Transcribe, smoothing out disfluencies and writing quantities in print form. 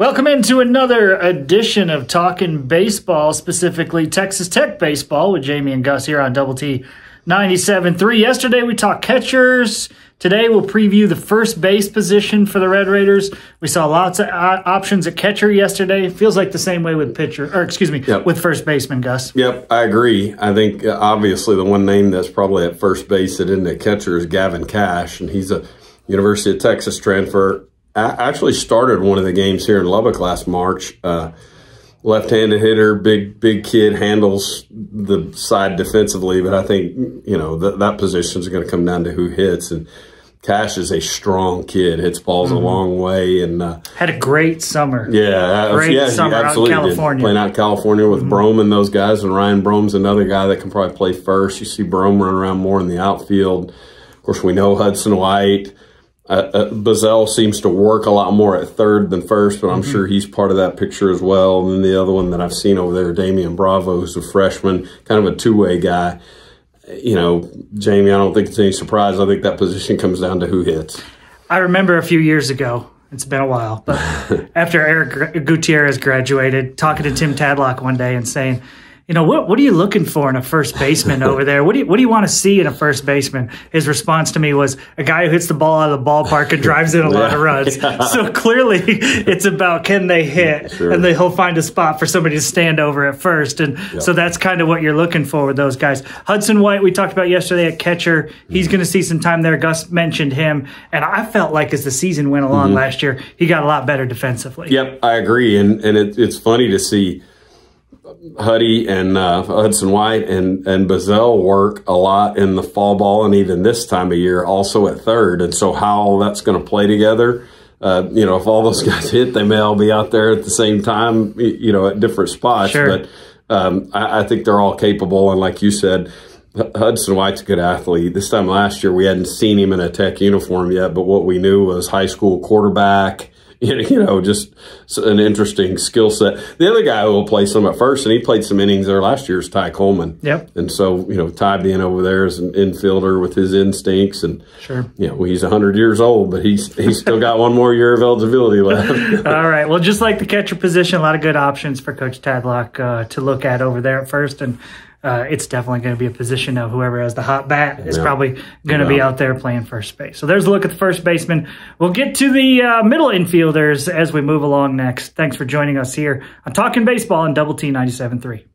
Welcome into another edition of Talkin' Baseball, specifically Texas Tech baseball with Jamie and Gus here on Double T 97.3. Yesterday we talked catchers. Today we'll preview the first base position for the Red Raiders. We saw lots of options at catcher yesterday. Feels like the same way with pitcher, or excuse me, with first baseman, Gus. Yep, I agree. I think obviously the one name that's probably at first base that isn't at catcher is Gavin Cash, and he's a University of Texas transfer. I actually started one of the games here in Lubbock last March. Left-handed hitter, big kid, handles the side defensively, but I think, you know, that position is going to come down to who hits. And Cash is a strong kid, hits balls a long way, and had a great summer. Yeah, great summer out in California. Playing out in California with Brome and those guys, and Ryan Brome's another guy that can probably play first. You see Brome run around more in the outfield. Of course, we know Hudson White. Bazell seems to work a lot more at third than first, but I'm sure he's part of that picture as well. And then the other one that I've seen over there, Damian Bravo, who's a freshman, kind of a two-way guy. You know, Jamie, I don't think it's any surprise. I think that position comes down to who hits. I remember a few years ago, it's been a while, but after Eric Gutierrez graduated, talking to Tim Tadlock one day and saying, you know, what are you looking for in a first baseman over there? What do you want to see in a first baseman? His response to me was a guy who hits the ball out of the ballpark and drives in a lot of runs. So clearly it's about can they hit, and then he'll find a spot for somebody to stand over at first. And so that's kind of what you're looking for with those guys. Hudson White, we talked about yesterday at catcher. He's going to see some time there. Gus mentioned him. And I felt like as the season went along last year, he got a lot better defensively. Yep, I agree. And it's funny to see Huddy and Hudson White and Bazell work a lot in the fall ball, and even this time of year also at third. And so how that's going to play together, you know, if all those guys hit, they may all be out there at the same time, you know, at different spots. But I think they're all capable. And like you said, Hudson White's a good athlete. This time last year, we hadn't seen him in a Tech uniform yet, but what we knew was high school quarterback. You know, just an interesting skill set. The other guy who will play some at first, and he played some innings there last year, is Ty Coleman. Yep. And so, you know, Ty being over there as an infielder with his instincts, and you know, he's 100 years old, but he's still got one more year of eligibility left. All right. Well, just like the catcher position, a lot of good options for Coach Tadlock to look at over there at first, and it's definitely going to be a position of whoever has the hot bat is probably going to be out there playing first base. So there's a look at the first baseman. We'll get to the middle infielders as we move along next. Thanks for joining us here on Talkin' Baseball on Double T 97.3.